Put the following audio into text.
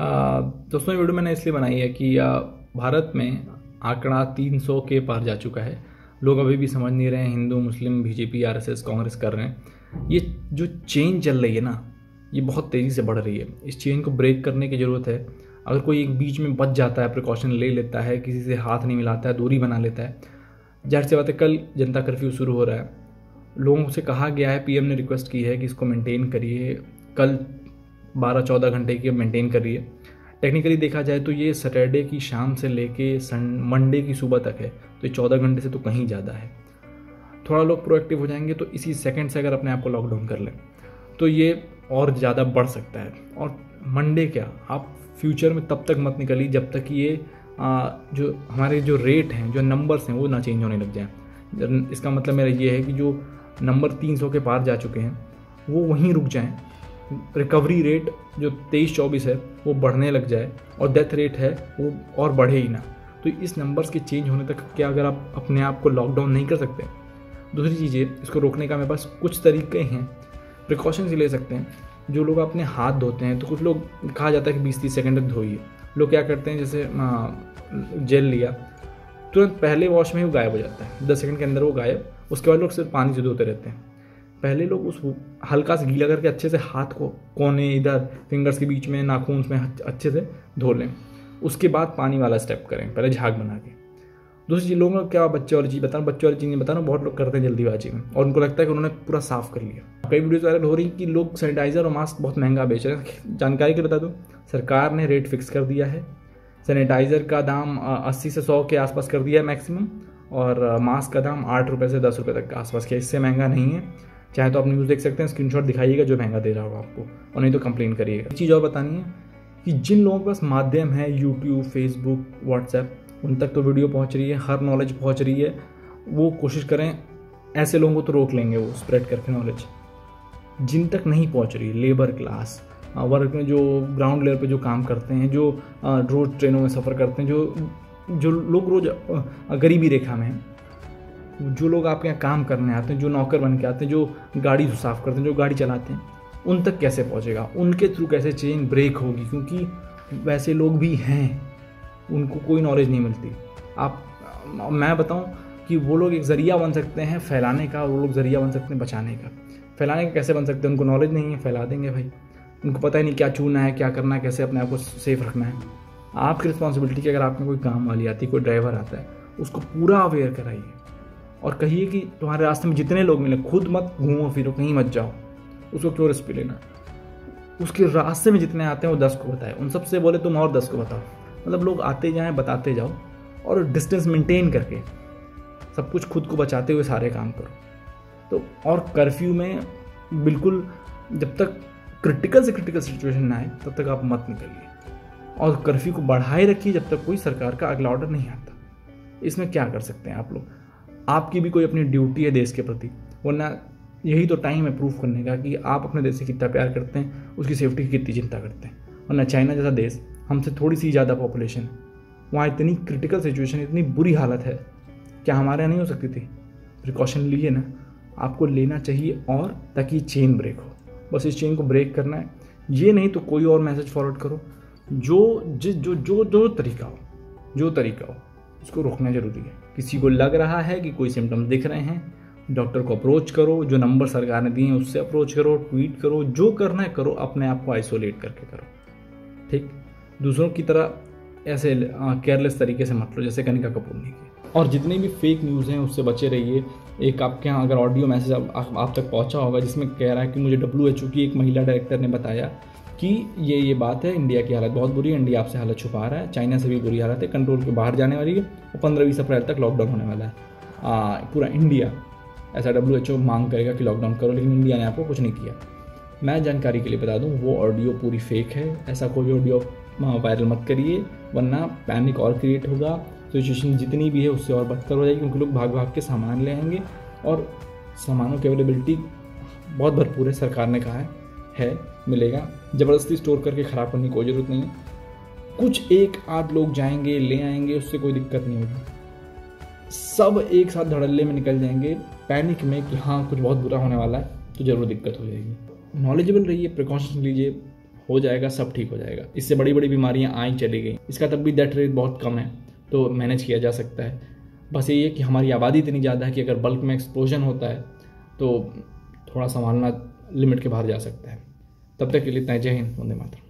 दोस्तों ये वीडियो मैंने इसलिए बनाई है कि भारत में आंकड़ा 300 के पार जा चुका है। लोग अभी भी समझ नहीं रहे हैं हिंदू मुस्लिम बीजेपी आरएसएस कांग्रेस कर रहे हैं। ये जो चेन चल रही है ना, ये बहुत तेज़ी से बढ़ रही है। इस चेन को ब्रेक करने की ज़रूरत है। अगर कोई एक बीच में बच जाता है, प्रिकॉशन ले लेता है, किसी से हाथ नहीं मिलाता है, दूरी बना लेता है, जाहिर सी बात है कल जनता कर्फ्यू शुरू हो रहा है। लोगों से कहा गया है, पीएम ने रिक्वेस्ट की है कि इसको मेंटेन करिए, कल 12-14 घंटे की मेंटेन करिए। टेक्निकली देखा जाए तो ये सैटरडे की शाम से लेके मंडे की सुबह तक है, तो ये 14 घंटे से तो कहीं ज़्यादा है। थोड़ा लोग प्रोएक्टिव हो जाएंगे तो इसी सेकंड से अगर अपने आप को लॉकडाउन कर लें तो ये और ज़्यादा बढ़ सकता है। और मंडे क्या, आप फ्यूचर में तब तक मत निकलिए जब तक ये जो हमारे जो रेट हैं, जो नंबर्स हैं, वो ना चेंज होने लग जाएँ। इसका मतलब मेरा ये है कि जो नंबर 300 के पार जा चुके हैं वो वहीं रुक जाएँ। रिकवरी रेट जो 23-24 है वो बढ़ने लग जाए और डेथ रेट है वो और बढ़े ही ना। तो इस नंबर्स के चेंज होने तक क्या अगर आप अपने आप को लॉकडाउन नहीं कर सकते? दूसरी चीज़ें, इसको रोकने का मेरे पास कुछ तरीके हैं, प्रिकॉशंस ले सकते हैं। जो लोग अपने हाथ धोते हैं तो कुछ लोग कहा जाता है कि 20-30 सेकेंड तक धोइए। लोग क्या करते हैं, जैसे जेल लिया तुरंत पहले वॉश में ही वो गायब हो जाता है, 10 सेकेंड के अंदर वो गायब। उसके बाद लोग सिर्फ पानी से धोते रहते हैं। पहले लोग उस हल्का से गीला करके अच्छे से हाथ को कोने, इधर फिंगर्स के बीच में, नाखून में अच्छे से धो लें, उसके बाद पानी वाला स्टेप करें, पहले झाग बना के। दूसरी चीज़, लोगों को क्या बच्चे वाली चीज़ें बताना बहुत लोग करते हैं जल्दीबाजी में और उनको लगता है कि उन्होंने पूरा साफ़ कर लिया। कई वीडियोज़ वायरल हो रही कि लोग सैनिटाइज़र और मास्क बहुत महंगा बेच रहे हैं। जानकारी के बता दूँ, सरकार ने रेट फिक्स कर दिया है। सैनिटाइज़र का दाम 80 से 100 के आसपास कर दिया है मैक्सिमम, और मास्क का दाम 8 रुपये से 10 रुपये तक के आसपास किया। इससे महंगा नहीं है। चाहे तो आप न्यूज़ देख सकते हैं, स्क्रीनशॉट दिखाइएगा जो महंगा दे रहा होगा आपको, और नहीं तो कंप्लेन करिएगा। एक चीज़ और बतानी है कि जिन लोगों के पास माध्यम है, यूट्यूब, फेसबुक, व्हाट्सएप, उन तक तो वीडियो पहुंच रही है, हर नॉलेज पहुंच रही है। वो कोशिश करें, ऐसे लोगों को तो रोक लेंगे वो स्प्रेड करके नॉलेज। जिन तक नहीं पहुँच रही, लेबर क्लास वर्ग में, जो ग्राउंड लेवल पर जो काम करते हैं, जो रोज़ ट्रेनों में सफ़र करते हैं, जो लोग रोज़ गरीबी रेखा में हैं, जो लोग आपके यहाँ काम करने आते हैं, जो नौकर बन के आते हैं, जो गाड़ी साफ़ करते हैं, जो गाड़ी चलाते हैं, उन तक कैसे पहुँचेगा? उनके थ्रू कैसे चेन ब्रेक होगी? क्योंकि वैसे लोग भी हैं, उनको कोई नॉलेज नहीं मिलती। मैं बताऊं कि वो लोग एक ज़रिया बन सकते हैं फैलाने का, और वो लोग ज़रिया बन सकते हैं बचाने का। फैलाने का कैसे बन सकते हैं? उनको नॉलेज नहीं है, फैला देंगे भाई। उनको पता ही नहीं क्या छूना है, क्या करना है, कैसे अपने आप को सेफ रखना है। आपकी रिस्पॉन्सिबिलिटी कि अगर आप में कोई काम वाली आती है, कोई ड्राइवर आता है, उसको पूरा अवेयर कराइए और कहिए कि तुम्हारे रास्ते में जितने लोग मिले खुद मत घूमो फिरो, कहीं मत जाओ। उसको क्यों रिस्क लेना? उसके रास्ते में जितने आते हैं वो 10 को बताए, उन सब से बोले तुम और 10 को बताओ। मतलब लोग आते जाएं, बताते जाओ, और डिस्टेंस मेंटेन करके सब कुछ खुद को बचाते हुए सारे काम करो। तो और कर्फ्यू में बिल्कुल जब तक क्रिटिकल से क्रिटिकल सिचुएशन ना आए तब तक आप मत निकलिए, और कर्फ्यू को बढ़ाए रखिए जब तक कोई सरकार का अगला ऑर्डर नहीं आता। इसमें क्या कर सकते हैं आप लोग? आपकी भी कोई अपनी ड्यूटी है देश के प्रति, वरना यही तो टाइम है प्रूफ करने का कि आप अपने देश से कितना प्यार करते हैं, उसकी सेफ्टी की कितनी चिंता करते हैं। वरना चाइना जैसा देश, हमसे थोड़ी सी ज़्यादा पॉपुलेशन है, वहाँ इतनी क्रिटिकल सिचुएशन, इतनी बुरी हालत है, क्या हमारे यहाँ नहीं हो सकती थी? प्रिकॉशन लीजिए ना, आपको लेना चाहिए, और ताकि चेन ब्रेक हो। बस इस चेन को ब्रेक करना है। ये नहीं तो कोई और मैसेज फॉरवर्ड करो, जो तरीका हो उसको रोकना ज़रूरी है। किसी को लग रहा है कि कोई सिम्टम्स दिख रहे हैं, डॉक्टर को अप्रोच करो, जो नंबर सरकार ने दिए हैं उससे अप्रोच करो, ट्वीट करो, जो करना है करो, अपने आप को आइसोलेट करके करो, ठीक? दूसरों की तरह ऐसे केयरलेस तरीके से मत लो जैसे कनिका कपूर ने की। और जितने भी फेक न्यूज़ हैं उससे बचे रहिए। एक आपके यहाँ अगर ऑडियो मैसेज आप तक पहुँचा होगा जिसमें कह रहा है कि मुझे WHO की एक महिला डायरेक्टर ने बताया कि ये बात है, इंडिया की हालत बहुत बुरी है, इंडिया आपसे हालत छुपा रहा है, चाइना से भी बुरी हालत है, कंट्रोल के बाहर जाने वाली है, और 15-20 अप्रैल तक लॉकडाउन होने वाला है। पूरा इंडिया ऐसा WHO मांग करेगा कि लॉकडाउन करो, लेकिन इंडिया ने आपको कुछ नहीं किया। मैं जानकारी के लिए बता दूं, वो ऑडियो पूरी फेक है। ऐसा कोई ऑडियो वायरल मत करिए, वरना पैनिक और क्रिएट होगा, सिचुएशन जितनी भी है उससे और बदतर हो जाएगी, क्योंकि लोग भाग भाग के सामान ले आएंगे, और सामानों की अवेलेबिलिटी बहुत भरपूर है, सरकार ने कहा है मिलेगा। ज़बरदस्ती स्टोर करके ख़राब करने की कोई ज़रूरत नहीं है। कुछ 1-8 लोग जाएंगे, ले आएंगे, उससे कोई दिक्कत नहीं होगी। सब एक साथ धड़ल्ले में निकल जाएंगे पैनिक में कि हाँ कुछ बहुत बुरा होने वाला है, तो ज़रूर दिक्कत हो जाएगी। नॉलेजेबल रहिए, प्रिकॉशंस लीजिए, हो जाएगा, सब ठीक हो जाएगा। इससे बड़ी बड़ी बीमारियां आई चली गई, इसका तब भी डेथ रेट बहुत कम है, तो मैनेज किया जा सकता है। बस यही है कि हमारी आबादी इतनी ज़्यादा है कि अगर बल्क में एक्सप्लोजन होता है तो थोड़ा संभालना लिमिट के बाहर जा सकता है। तब तक के लिए इतना, जय हिंद, वंदे मातरम।